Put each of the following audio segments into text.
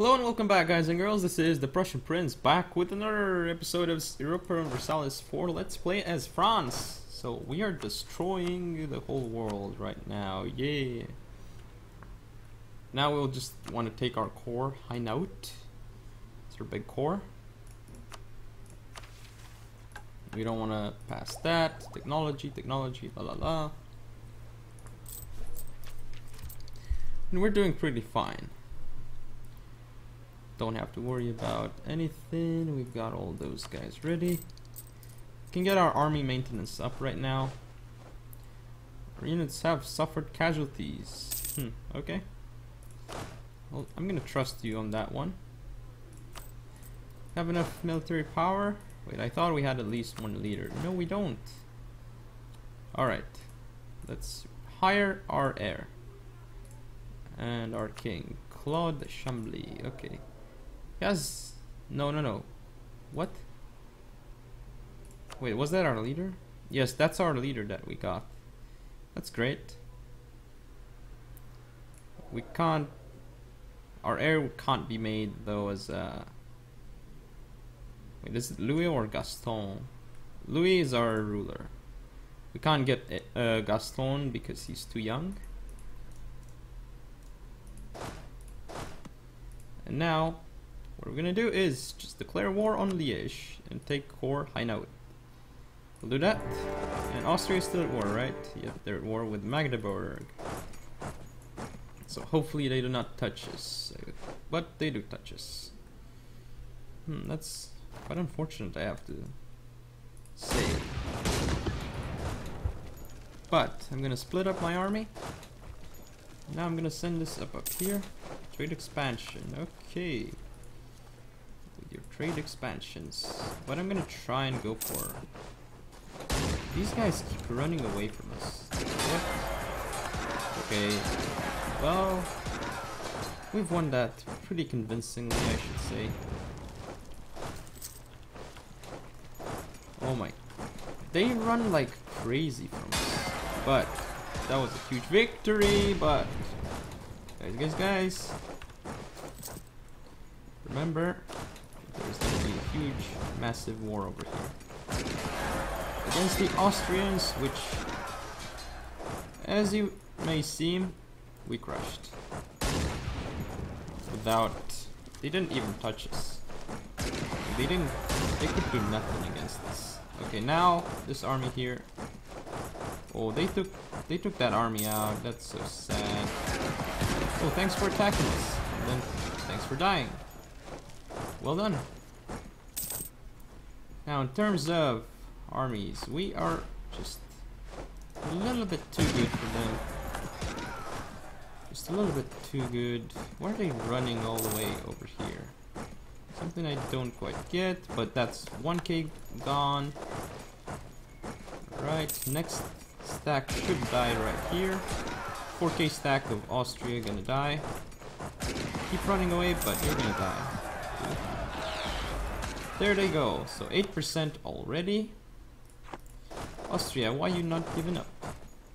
Hello and welcome back, guys and girls. This is the Prussian Prince back with another episode of Europa Universalis 4. Let's play as France. So we are destroying the whole world right now. Yay! Now we'll just want to take our core, Hainaut. It's our big core. We don't want to pass that. Technology, la la la. And we're doing pretty fine. Don't have to worry about anything. We've got all those guys ready. Can get our army maintenance up right now. Our units have suffered casualties. Okay. Well, I'm gonna trust you on that one. Have enough military power? Wait, I thought we had at least one leader. No, we don't. Alright. Let's hire our heir. And our king. Claude Chambly. Okay. Yes. No. What? Wait, was that our leader? Yes, that's our leader that we got. That's great. We can't... Our heir can't be made, though, as a... Wait, is it Louis or Gaston? Louis is our ruler. We can't get Gaston because he's too young. And now... what we're gonna do is just declare war on Liege and take core Hainaut. We'll do that. And Austria is still at war, right? Yeah, they're at war with Magdeburg. So hopefully they do not touch us. But they do touch us. That's quite unfortunate, I have to say. But I'm gonna split up my army. Now I'm gonna send this up here. Trade expansion, okay. Your trade expansions, but I'm gonna try and go for these guys keep running away from us. What? Okay, well, we've won that pretty convincingly, I should say. Oh my, they run like crazy from us, but that was a huge victory. But guys, remember, there's going to be a huge, massive war over here against the Austrians, which, as you may seem, we crushed. They didn't even touch us. They could do nothing against us. Okay, now this army here. Oh, they took that army out. That's so sad. Oh, thanks for attacking us. And then, thanks for dying. Well done. Now in terms of armies, we are just a little bit too good for them. Just a little bit too good. Why are they running all the way over here? Something I don't quite get, but that's 1k gone. Alright, next stack should die right here. 4k stack of Austria gonna die. Keep running away, but you're gonna die. There they go, so 8% already. Austria, why you not giving up?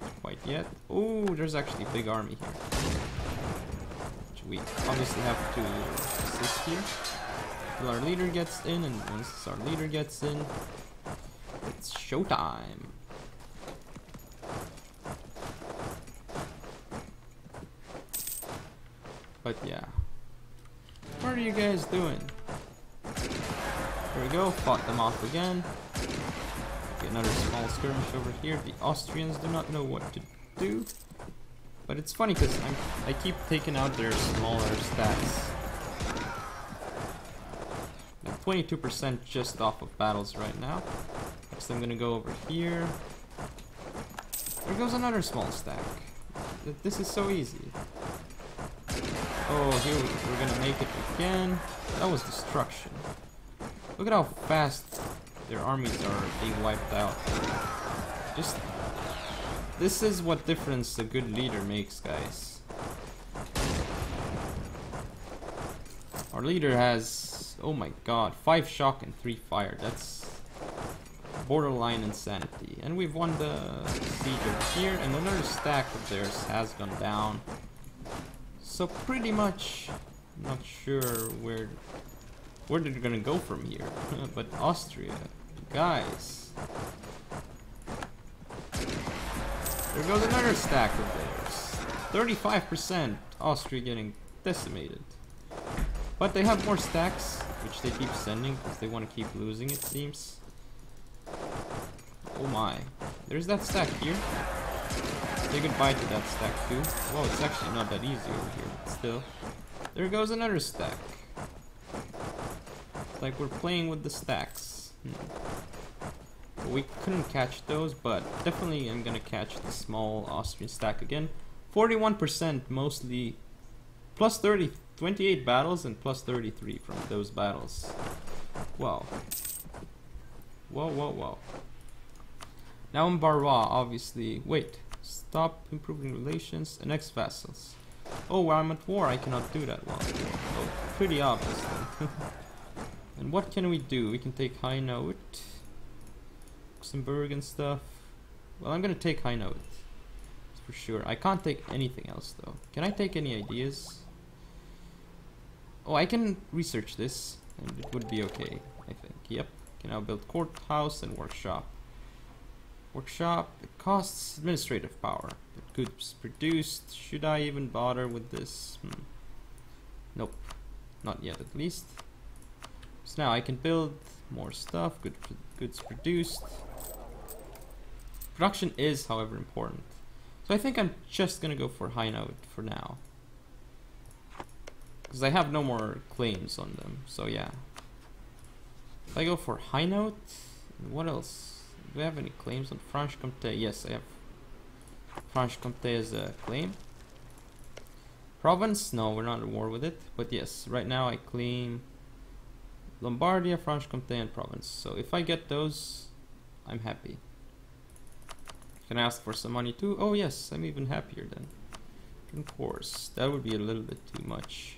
Not quite yet. Oh, there's actually a big army here. Which we obviously have to assist here. Till our leader gets in, and once our leader gets in, it's showtime. But yeah. What are you guys doing? There we go, fought them off again. Okay, another small skirmish over here. The Austrians do not know what to do. But it's funny because I keep taking out their smaller stats. I'm 22% just off of battles right now. Next I'm gonna go over here. There goes another small stack. This is so easy. Oh, here we're gonna make it again. That was destruction. Look at how fast their armies are being wiped out. Just... this is what difference a good leader makes, guys. Our leader has... oh my god, 5 shock and 3 fire. That's borderline insanity. And we've won the siege over here, and another stack of theirs has gone down. So pretty much Not sure where they're gonna go from here, but Austria, guys. There goes another stack of theirs. 35% Austria getting decimated. But they have more stacks, which they keep sending because they want to keep losing, it seems. Oh my. There's that stack here. Say goodbye to that stack too. Well, it's actually not that easy over here, but still. There goes another stack. It's like we're playing with the stacks. We couldn't catch those, but definitely I'm gonna catch the small Austrian stack again. 41% mostly, plus 30, 28 battles and plus 33 from those battles. Wow. Whoa, whoa, whoa. Now in Barra, obviously. Wait, stop improving relations and ex-vassals. Oh, while I'm at war, I cannot do that while I'm at war. Oh, pretty obvious then. And what can we do? We can take Hainaut, Luxembourg and stuff. Well, I'm gonna take Hainaut. That's for sure. I can't take anything else though. Can I take any ideas? Oh, I can research this and it would be okay, I think. Yep. Can now build courthouse and workshop. Workshop, it costs administrative power. But goods produced. Should I even bother with this? Nope. Not yet, at least. So now I can build more stuff. Goods produced. Production is, however, important. So I think I'm just gonna go for Hainaut for now. Because I have no more claims on them. So yeah. If I go for Hainaut, what else? Do I have any claims on Franche Comte? Yes, I have. Franche Comte as a claim. Provence? No, we're not at war with it. But yes, right now I claim Lombardia, Franche Comte, and Provence. So if I get those, I'm happy. Can I ask for some money too? Oh yes, I'm even happier then. Of course, that would be a little bit too much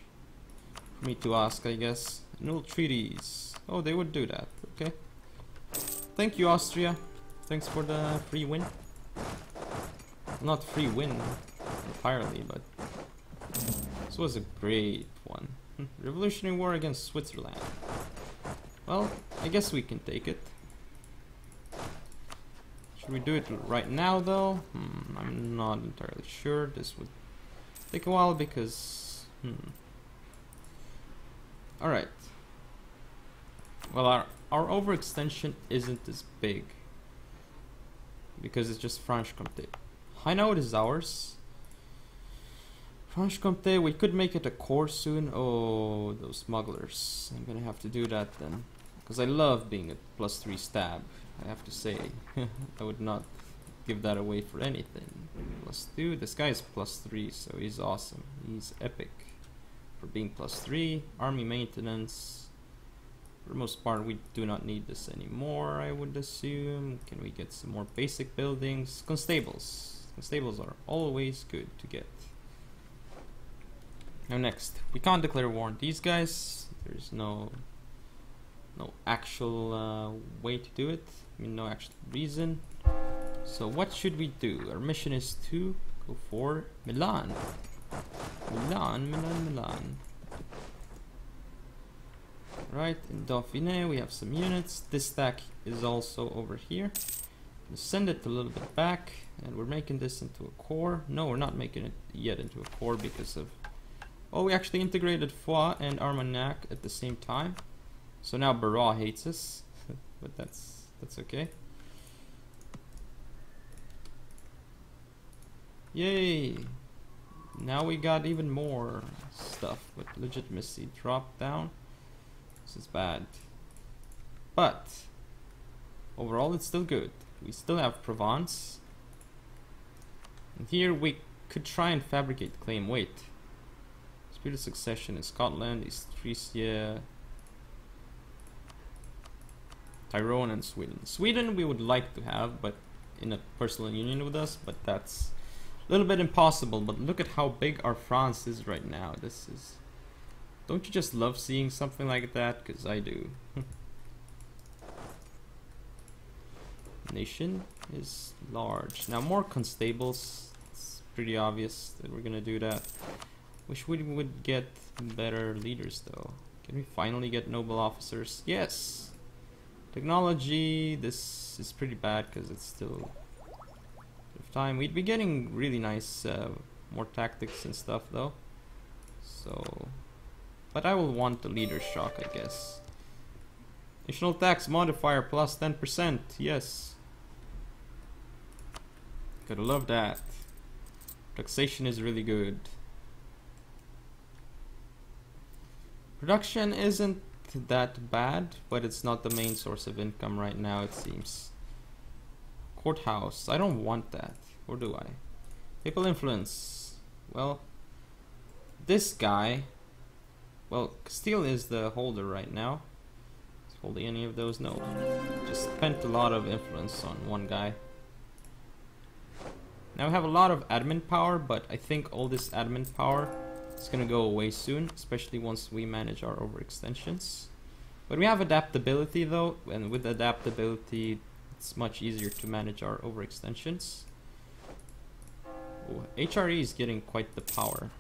for me to ask, I guess. Null treaties. Oh, they would do that. Okay. Thank you, Austria. Thanks for the free win. Not free win entirely, but this was a great one. Revolutionary war against Switzerland. Well, I guess we can take it. Should we do it right now, though? I'm not entirely sure. This would take a while because... Alright. Well, our overextension isn't as big because it's just Franche Comte. Hainaut is ours. Franche Comte, we could make it a core soon. Oh, those smugglers. I'm gonna have to do that then because I love being at +3 stab. I have to say, I would not give that away for anything. +2, this guy is +3, so he's awesome. He's epic for being +3. Army maintenance. For the most part, we do not need this anymore, I would assume. Can we get some more basic buildings? Constables. Constables are always good to get. Now next, we can't declare war on these guys. There's no actual way to do it. I mean, no actual reason. So what should we do? Our mission is to go for Milan. Milan. Right, in Dauphiné we have some units. This stack is also over here. We'll send it a little bit back, and we're making this into a core. No, we're not making it yet into a core because of... Oh, we actually integrated Foix and Armagnac at the same time. So now Barra hates us, but that's okay. Yay! Now we got even more stuff, but legitimacy dropped down. This is bad, but overall it's still good. We still have Provence, and here we could try and fabricate claim. Wait, spirit of succession in Scotland, Estresia, Tyrone, and Sweden. Sweden we would like to have, but in a personal union with us, but that's a little bit impossible. But look at how big our France is right now. This is... Don't you just love seeing something like that? Because I do. Nation is large. Now more constables. It's pretty obvious that we're gonna do that. Wish we would get better leaders though. Can we finally get noble officers? Yes! Technology, this is pretty bad because it's still of time. We'd be getting really nice more tactics and stuff though. So, but I will want the leader shock, I guess. Additional tax modifier plus 10%. Yes. Gotta love that. Taxation is really good. Production isn't that bad, but it's not the main source of income right now, it seems. Courthouse. I don't want that. Or do I? Papal influence. Well, this guy. Well, Castile is the holder right now. Is holding any of those? No. Just spent a lot of influence on one guy. Now we have a lot of admin power, but I think all this admin power is gonna go away soon, especially once we manage our overextensions. But we have adaptability though, and with adaptability it's much easier to manage our overextensions. Ooh, HRE is getting quite the power,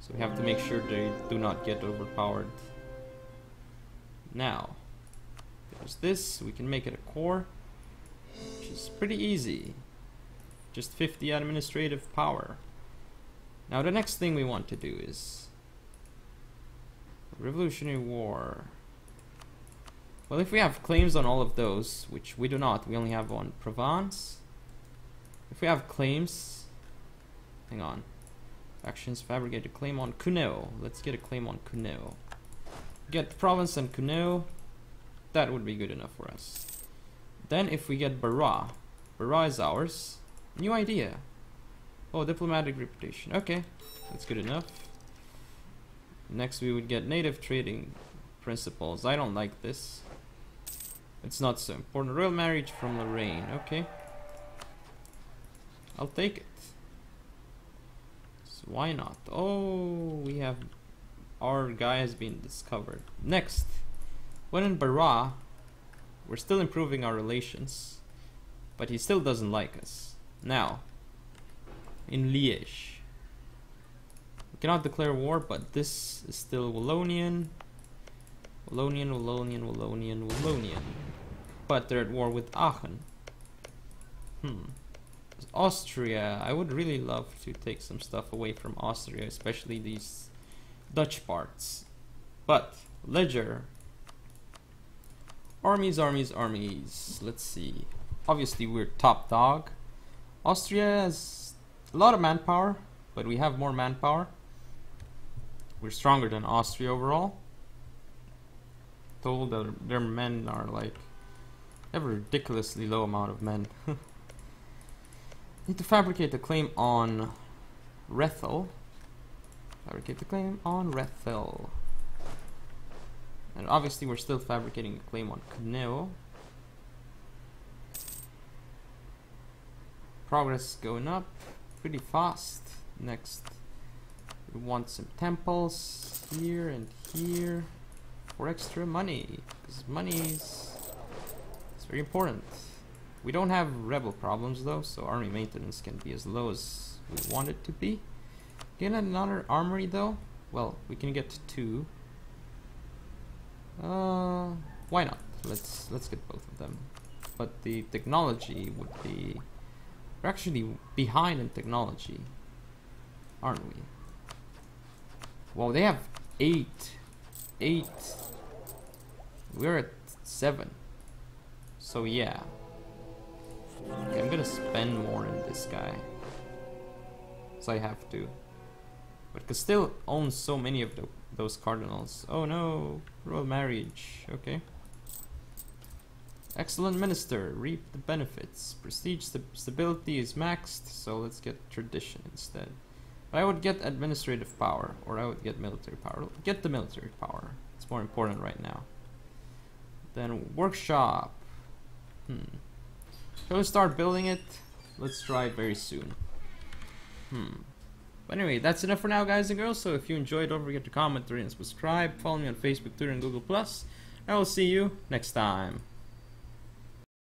so we have to make sure they do not get overpowered. Now, there's this, we can make it a core, which is pretty easy. Just 50 administrative power. Now the next thing we want to do is Revolutionary War. Well, if we have claims on all of those, which we do not, we only have on Provence. If we have claims, hang on. Factions fabricate a claim on Cuneo. Let's get a claim on Cuneo. Get Provence and Cuneo. That would be good enough for us. Then if we get Barra, Barra is ours. New idea. Oh, diplomatic reputation. Okay, that's good enough. Next we would get native trading principles. I don't like this. It's not so important. Royal marriage from Lorraine. Okay, I'll take it. So why not? Oh, we have... our guy has been discovered. Next. When in Barra, we're still improving our relations, but he still doesn't like us. Now, in Liege, we cannot declare war, but this is still Wallonian. Wallonian, Wallonian, Wallonian, Wallonian. But they're at war with Aachen. Austria. I would really love to take some stuff away from Austria, especially these Dutch parts. But, ledger. Armies, armies, armies. Let's see. Obviously, we're top dog. Austria has a lot of manpower, but we have more manpower. We're stronger than Austria overall. Told that their men are like... have a ridiculously low amount of men. Need to fabricate a claim on Rethel. Fabricate the claim on Rethel. And obviously we're still fabricating a claim on Cuneo. Progress going up pretty fast. Next, we want some temples here and here for extra money, because money is very important. We don't have rebel problems though, so army maintenance can be as low as we want it to be. Get another armory though. Well, we can get two. Why not? Let's get both of them. But the technology would be... we're actually behind in technology, aren't we? Well, they have eight. We're at 7. So yeah. Okay, I'm gonna spend more in this guy. So I have to. But Castile owns so many of those cardinals. Oh no, royal marriage. Okay. Excellent minister, reap the benefits. Prestige stability is maxed, so let's get tradition instead. But I would get administrative power, or I would get military power. Get the military power. It's more important right now. Then workshop. Shall we start building it? Let's try it very soon. But anyway, that's enough for now, guys and girls. So if you enjoyed, don't forget to comment, rate, and subscribe. Follow me on Facebook, Twitter, and Google+. I will see you next time.